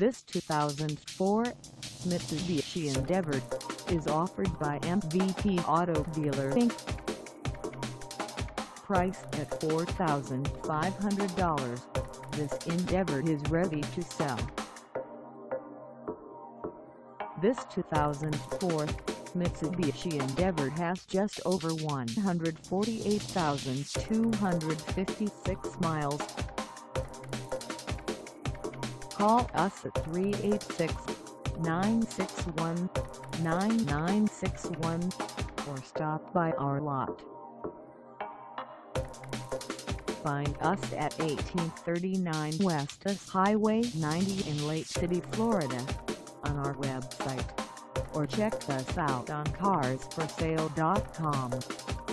This 2004 Mitsubishi Endeavor is offered by MVP Auto Dealer Inc. Priced at $4,500, this Endeavor is ready to sell. This 2004 Mitsubishi Endeavor has just over 148,256 miles. Call us at 386-961-9961 or stop by our lot. Find us at 1839 West US Highway 90 in Lake City, Florida, on our website, or check us out on carsforsale.com.